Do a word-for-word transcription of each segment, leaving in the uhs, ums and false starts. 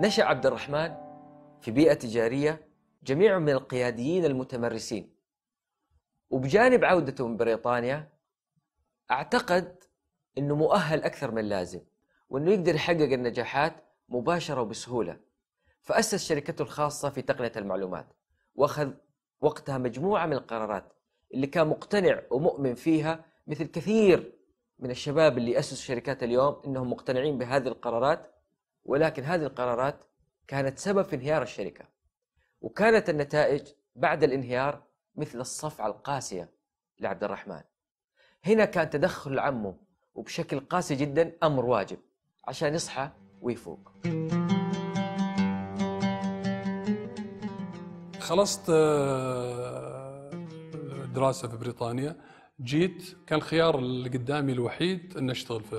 نشأ عبد الرحمن في بيئة تجارية جميع من القياديين المتمرسين، وبجانب عودته من بريطانيا اعتقد انه مؤهل اكثر من اللازم وانه يقدر يحقق النجاحات مباشرة وبسهولة، فأسس شركته الخاصة في تقنية المعلومات، واخذ وقتها مجموعة من القرارات اللي كان مقتنع ومؤمن فيها، مثل كثير من الشباب اللي أسسوا شركات اليوم انهم مقتنعين بهذه القرارات، ولكن هذه القرارات كانت سبب في انهيار الشركة، وكانت النتائج بعد الانهيار مثل الصفعة القاسية لعبد الرحمن. هنا كان تدخل عمه وبشكل قاسي جدا أمر واجب عشان يصحى ويفوق. خلصت دراسة في بريطانيا، جيت كان الخيار اللي قدامي الوحيد أن أشتغل في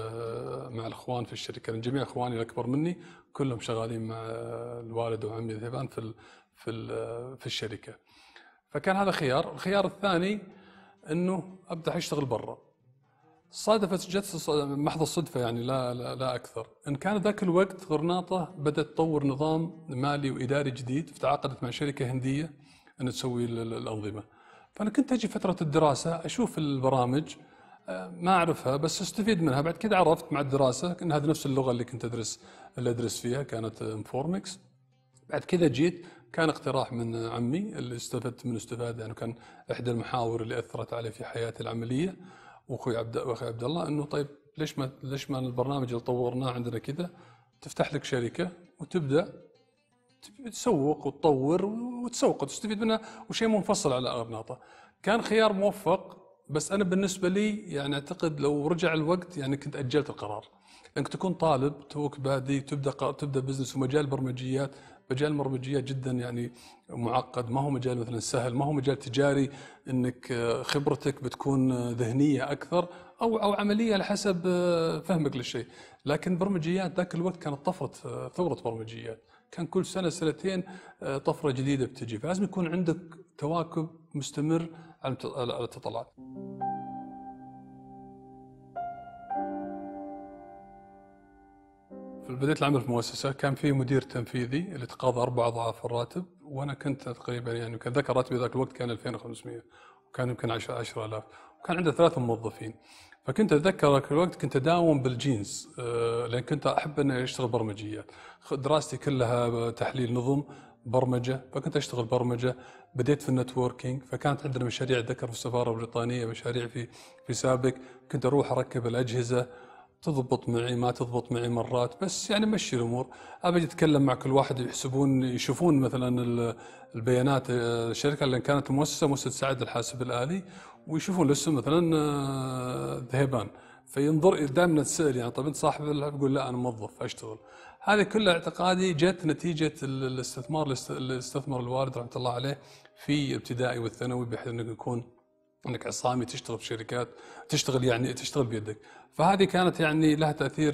مع الأخوان في الشركة، لأن جميع أخواني الأكبر مني كلهم شغالين مع الوالد وعمي الذهيبان في في الشركة، فكان هذا خيار. الخيار الثاني أنه أبدأ أشتغل برا. صادفت جت محض الصدفة يعني لا لا, لا أكثر، إن كان ذاك الوقت غرناطة بدأت تطور نظام مالي وإداري جديد، فتعاقدت مع شركة هندية أن تسوي الأنظمة. فأنا كنت أجي فترة الدراسة أشوف البرامج ما أعرفها بس أستفيد منها. بعد كده عرفت مع الدراسة أن هذه نفس اللغة اللي كنت أدرس اللي أدرس فيها كانت انفورمكس. بعد كده جيت كان اقتراح من عمي اللي استفدت منه استفاده، يعني كان إحدى المحاور اللي أثرت علي في حياتي العملية، واخوي عبد واخوي عبد الله، انه طيب ليش ما ليش ما البرنامج اللي طورناه عندنا كذا تفتح لك شركه وتبدا تسوق وتطور وتسوق وتستفيد منها، وشيء منفصل على غرناطه. كان خيار موفق، بس انا بالنسبه لي يعني اعتقد لو رجع الوقت يعني كنت اجلت القرار، لانك تكون طالب توك بادي تبدا تبدا بزنس، ومجال برمجيات مجال برمجيات جدا يعني معقد، ما هو مجال مثلا سهل، ما هو مجال تجاري انك خبرتك بتكون ذهنيه اكثر او او عمليه على حسب فهمك للشيء. لكن برمجيات ذاك الوقت كانت طفره ثوره برمجيات، كان كل سنه سنتين طفره جديده بتجي، فلازم يكون عندك تواكب مستمر على التطلعات. بديت العمل في مؤسسة كان في مدير تنفيذي اللي تقاضى أربع أضعاف الراتب، وأنا كنت تقريبا يعني كان ذاك راتبي ذاك الوقت كان ألفين وخمسمائة، وكان يمكن عشرة آلاف، وكان عنده ثلاثة موظفين. فكنت أتذكر ذاك الوقت كنت أداوم بالجينز، لأن كنت أحب أن أشتغل برمجيات، دراستي كلها تحليل نظم برمجة، فكنت أشتغل برمجة. بديت في النتوركينج، فكانت عندنا مشاريع أتذكر في السفارة البريطانية، مشاريع في في سابك، كنت أروح أركب الأجهزة، تضبط معي ما تضبط معي مرات، بس يعني مشي الامور. ابي اتكلم مع كل واحد يحسبون يشوفون مثلا البيانات الشركه، لان كانت المؤسسه مؤسسه سعد الحاسب الالي، ويشوفون الاسم مثلا ذهيبان، فينظر دائما تسال يعني طب انت صاحب، يقول لا انا موظف اشتغل. هذه كلها اعتقادي جت نتيجه الاستثمار اللي استثمر الوالد رحمه الله عليه في ابتدائي والثانوي، بحيث انك يكون انك عصامي تشتغل في شركات، تشتغل يعني تشتغل بيدك. فهذه كانت يعني لها تاثير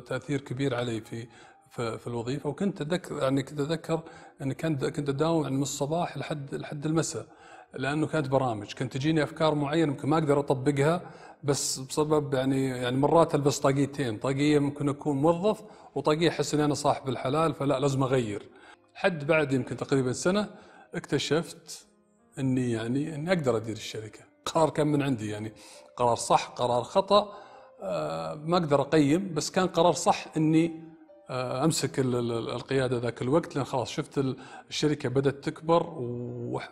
تاثير كبير علي في في الوظيفه. وكنت اتذكر يعني كنت اتذكر اني كنت كنت اداوم يعني من الصباح لحد لحد المساء، لانه كانت برامج، كنت تجيني افكار معينه ممكن ما اقدر اطبقها، بس بسبب يعني يعني مرات البس طاقيتين، طاقيه ممكن اكون موظف، وطاقيه احس اني انا صاحب الحلال، فلا لازم اغير. حد بعد يمكن تقريبا سنه اكتشفت اني يعني اني اقدر ادير الشركه. قرار كان من عندي يعني، قرار صح قرار خطا أه ما اقدر اقيم، بس كان قرار صح اني أه امسك القياده ذاك الوقت، لان خلاص شفت الشركه بدات تكبر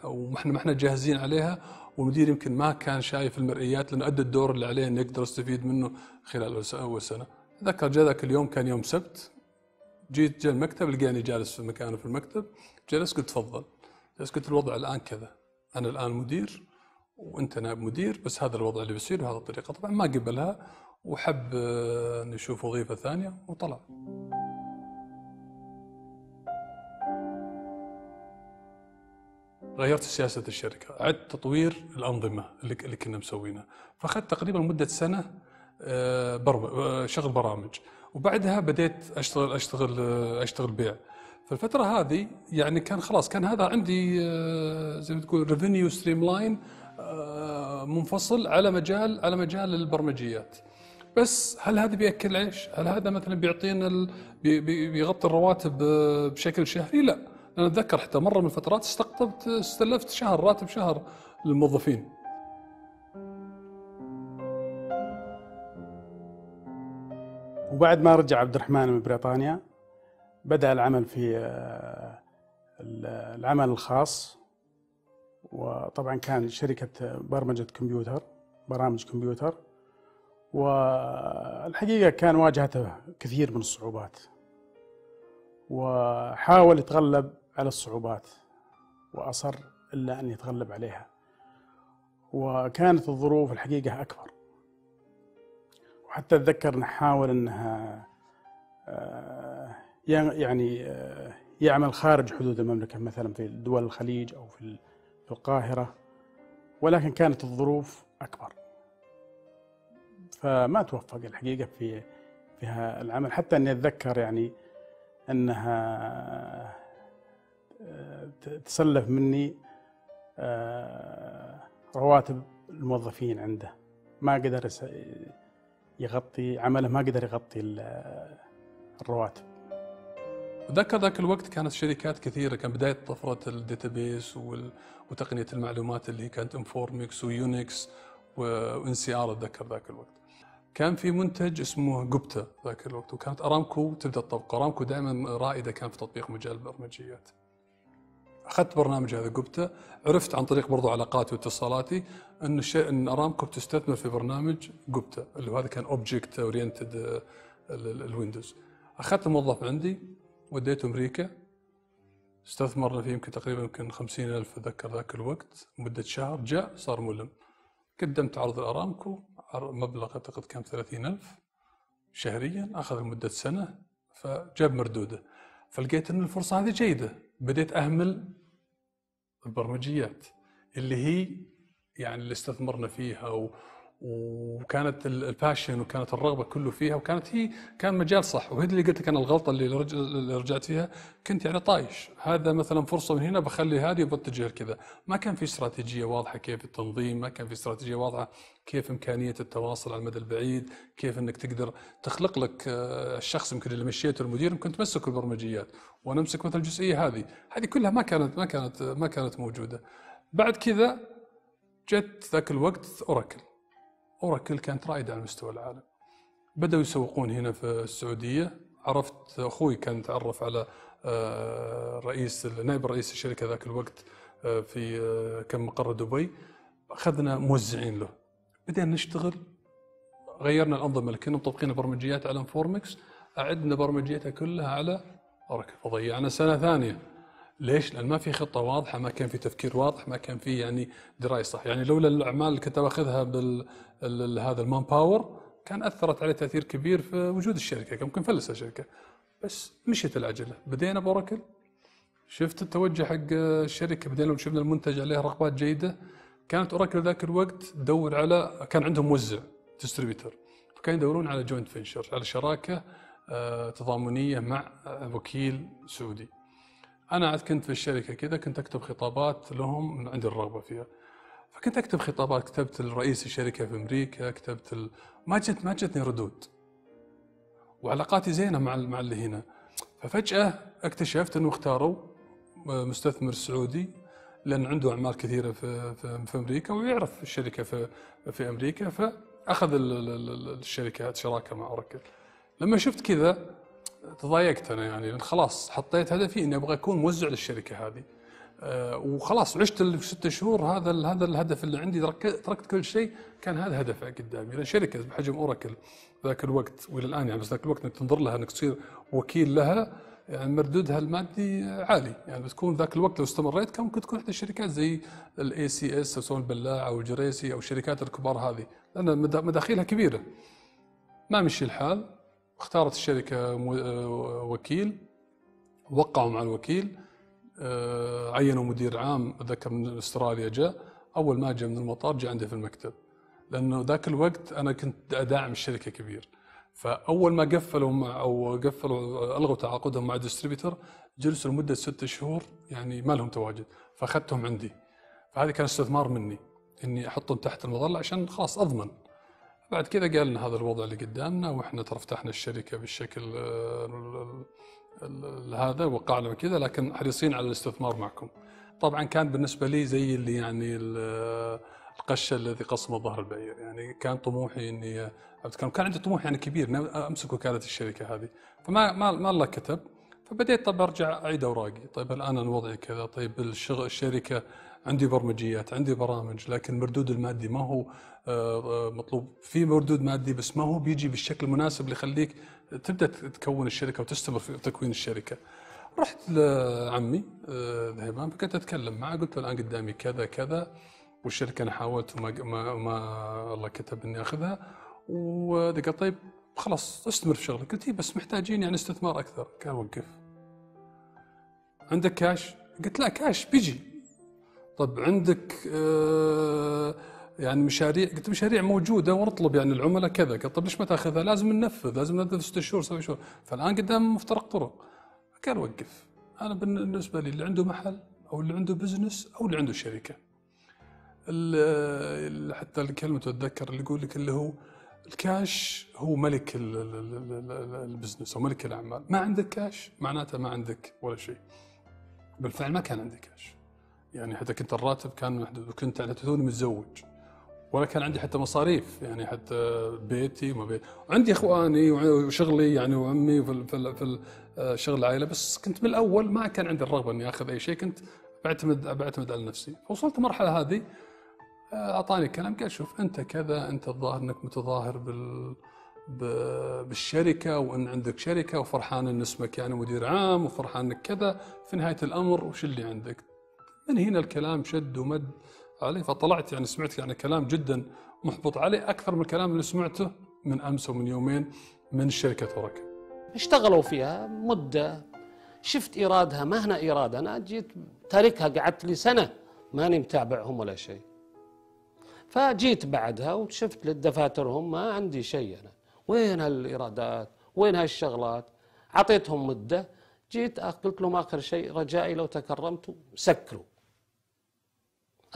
ومحنا ما احنا جاهزين عليها، والمدير يمكن ما كان شايف المرئيات، لان ادى الدور اللي عليه انه يقدر استفيد منه خلال اول سنه. اتذكر جاء ذاك اليوم كان يوم سبت، جيت جاء المكتب لقاني جالس في مكانه في المكتب، جلس قلت تفضل، جلس قلت الوضع الان كذا، أنا الآن مدير وأنت نائب مدير، بس هذا الوضع اللي بيصير بهذه الطريقة. طبعا ما قبلها وحب نشوف وظيفة ثانية وطلع. غيرت سياسة الشركة، عدت تطوير الأنظمة اللي كنا مسوينها، فأخذت تقريبا مدة سنة شغل برامج، وبعدها بديت أشتغل أشتغل أشتغل بيع. فالفترة هذه يعني كان خلاص كان هذا عندي زي ما تقول ريفينيو ستريم لاين منفصل على مجال على مجال البرمجيات. بس هل هذا بياكل عيش؟ هل هذا مثلا بيعطينا ال... بي... بي... بيغطي الرواتب بشكل شهري؟ لا. انا اتذكر حتى مره من الفترات استقطبت استلفت شهر راتب شهر للموظفين. وبعد ما رجع عبد الرحمن من بريطانيا بدأ العمل في العمل الخاص، وطبعا كان شركة برمجة كمبيوتر، برامج كمبيوتر، والحقيقة كان واجهته كثير من الصعوبات، وحاول يتغلب على الصعوبات وأصر إلا أن يتغلب عليها، وكانت الظروف الحقيقة أكبر. وحتى أتذكر نحاول أنها يعني يعمل خارج حدود المملكة مثلا في دول الخليج أو في القاهرة، ولكن كانت الظروف أكبر فما توفق الحقيقة في في العمل. حتى أني أتذكر يعني أنها تسلف مني رواتب الموظفين عنده، ما قدر يغطي عمله، ما قدر يغطي الرواتب. ذاك ذاك الوقت كانت شركات كثيره، كان بدايه طفره الداتابيس وتقنيه المعلومات اللي كانت انفورمكس ويونكس وان سي ار. اتذكر ذاك الوقت كان في منتج اسمه جوبتا ذاك الوقت، وكانت ارامكو تبدا تطبقه. ارامكو دائما رائده كان في تطبيق مجال البرمجيات. اخذت برنامج هذا جوبتا، عرفت عن طريق برضو علاقاتي واتصالاتي ان ان ارامكو بتستثمر في برنامج جوبتا اللي هو هذا كان اوبجكت اورينتد الويندوز. اخذت الموظف عندي وديته امريكا، استثمرنا فيه يمكن تقريبا يمكن خمسين ألف اتذكر ذاك الوقت، مده شهر جاء صار ملم. قدمت عرض الارامكو مبلغ اعتقد كان ثلاثين ألف شهريا، اخذ لمده سنه فجاب مردوده. فلقيت ان الفرصه هذه جيده، بديت اهمل البرمجيات اللي هي يعني اللي استثمرنا فيها و... وكانت الباشن وكانت الرغبه كله فيها، وكانت هي كان مجال صح. وهذه اللي قلت لك انا الغلطه اللي, رج... اللي رجعت فيها، كنت يعني طايش، هذا مثلا فرصه من هنا بخلي هذه بتجه كذا، ما كان في استراتيجيه واضحه كيف التنظيم، ما كان في استراتيجيه واضحه كيف امكانيه التواصل على المدى البعيد، كيف انك تقدر تخلق لك الشخص يمكن اللي مشيته المدير يمكن تمسك البرمجيات، وانا امسك مثلا الجزئيه هذه، هذه كلها ما كانت ما كانت ما كانت موجوده. بعد كذا جت ذاك الوقت اوراكل. اوراكل كانت رائده على مستوى العالم. بداوا يسوقون هنا في السعوديه، عرفت اخوي كان تعرف على رئيس نائب رئيس الشركه ذاك الوقت في كان مقر دبي، اخذنا موزعين له، بدينا نشتغل، غيرنا الانظمه اللي كنا مطبقين برمجيات على انفورمكس، اعدنا برمجيتها كلها على اوراكل، فضيعنا سنه ثانيه. ليش؟ لأن ما في خطة واضحة، ما كان في تفكير واضح، ما كان في يعني دراية صح، يعني لولا الأعمال اللي كنت باخذها بهذا المان باور كان أثرت عليه تأثير كبير في وجود الشركة، كان ممكن فلس الشركة. بس مشيت العجلة، بدينا بأوراكل، شفت التوجه حق الشركة، بدينا وشفنا المنتج عليه رغبات جيدة. كانت أوراكل ذاك الوقت تدور على، كان عندهم موزع ديستريبيوتر، فكان يدورون على جوينت فينشر، على شراكة تضامنية مع وكيل سعودي. أنا عاد كنت في الشركة كذا، كنت أكتب خطابات لهم من عندي الرغبة فيها، فكنت أكتب خطابات، كتبت لرئيس الشركة في أمريكا، كتبت ال... ما جت ما جتني ردود، وعلاقاتي زينة مع مع اللي هنا. ففجأة اكتشفت إنه اختاروا مستثمر سعودي لأن عنده أعمال كثيرة في في, في أمريكا ويعرف الشركة في في أمريكا، فأخذ الشركة شراكة مع أوراكل. لما شفت كذا تضايقت انا، يعني لان خلاص حطيت هدفي اني ابغى اكون موزع للشركه هذه، أه وخلاص عشت الست شهور هذا ال هذا الهدف اللي عندي، تركت كل شيء، كان هذا هدف قدامي. لان شركه بحجم اوراكل ذاك الوقت والى الان يعني، بس ذاك الوقت انك تنظر لها انك تصير وكيل لها، يعني مردودها المادي عالي، يعني بتكون ذاك الوقت لو استمريت كان ممكن تكون احدى الشركات زي الاي سي اس او سون البلاع او الجريسي او الشركات الكبار هذه، لان مداخيلها كبيره. ما مشي الحال، اختارت الشركة وكيل، وقعوا مع الوكيل، عينوا مدير عام اتذكر من استراليا جاء. اول ما جاء من المطار جاء عندي في المكتب، لانه ذاك الوقت انا كنت اداعم الشركة كبير. فاول ما قفلوا مع او قفلوا الغوا تعاقدهم مع الديستريبيتر، جلسوا لمدة ست شهور يعني ما لهم تواجد، فاخذتهم عندي. فهذه كان استثمار مني اني احطهم تحت المظلة عشان خلاص اضمن. بعد كذا قال لنا هذا الوضع اللي قدامنا، واحنا ترى فتحنا الشركه بالشكل هذا وقع لنا كذا، لكن حريصين على الاستثمار معكم. طبعا كان بالنسبه لي زي اللي يعني القشه الذي قسم ظهر البعير، يعني كان طموحي اني كان عندي طموح يعني كبير اني امسك وكاله الشركه هذه، فما ما ما الله كتب. فبديت طب ارجع اعيد اوراقي، طيب الان انا وضعي كذا، طيب الشغل الشركه عندي برمجيات، عندي برامج، لكن المردود المادي ما هو مطلوب، في مردود مادي بس ما هو بيجي بالشكل المناسب اللي يخليك تبدا تكون الشركه وتستمر في تكوين الشركه. رحت لعمي ذهيبان فكنت اتكلم معه، قلت له الان قدامي كذا كذا والشركه انا حاولت وما ما, ما الله كتب اني اخذها، وقال طيب خلاص استمر في شغلك. قلت بس محتاجين يعني استثمار اكثر. قال وقف، عندك كاش؟ قلت لا كاش بيجي. طب عندك آه يعني مشاريع؟ قلت مشاريع موجوده ونطلب يعني العملاء كذا. قال طب ليش ما تاخذها؟ لازم ننفذ، لازم ننفذ ست شهور سبع شهور، فالان قدام مفترق طرق. قال وقف. انا بالنسبه لي اللي عنده محل او اللي عنده بزنس او اللي عنده شركه، اللي حتى الكلمه اتذكر اللي يقول لك اللي هو الكاش هو ملك البزنس او ملك الاعمال، ما عندك كاش معناته ما عندك ولا شيء. بالفعل ما كان عندي كاش، يعني حتى كنت الراتب كان محدود، وكنت على توني متزوج، ولا كان عندي حتى مصاريف يعني حتى بيتي وما بيتي، وعندي اخواني وشغلي يعني وعمي في في شغل العائله، بس كنت من الاول ما كان عندي الرغبه اني اخذ اي شيء، كنت بعتمد بعتمد على نفسي. فوصلت المرحله هذه اعطاني كلام قال شوف انت كذا، انت الظاهر انك متظاهر بال بالشركه وان عندك شركه وفرحان ان اسمك يعني مدير عام وفرحان انك كذا، في نهايه الامر وش اللي عندك؟ من هنا الكلام شد ومد عليه، فطلعت يعني سمعت يعني كلام جدا محبط عليه اكثر من الكلام اللي سمعته من امس ومن يومين من شركه اوراكل. اشتغلوا فيها مده، شفت ايرادها ما هنا ايراد، انا جيت تاركها قعدت لي سنه ماني متابعهم ولا شيء. فجيت بعدها وشفت للدفاترهم ما عندي شيء انا، وين هالايرادات؟ وين هالشغلات؟ اعطيتهم مده، جيت قلت لهم اخر شيء رجائي لو تكرمتوا سكروا.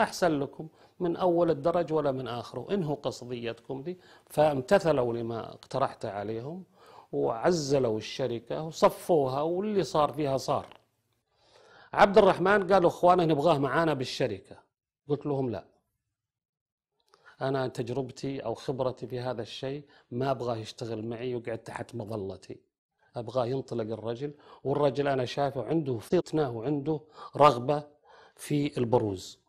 احسن لكم من اول الدرج ولا من اخره، انهوا قصديتكم دي، فامتثلوا لما اقترحت عليهم وعزلوا الشركه وصفوها واللي صار فيها صار. عبد الرحمن قالوا اخوانه نبغاه معانا بالشركه، قلت لهم لا. أنا تجربتي أو خبرتي في هذا الشيء ما أبغاه يشتغل معي ويقعد تحت مظلتي، أبغاه ينطلق الرجل، والرجل أنا شايفه عنده فطنة وعنده رغبة في البروز.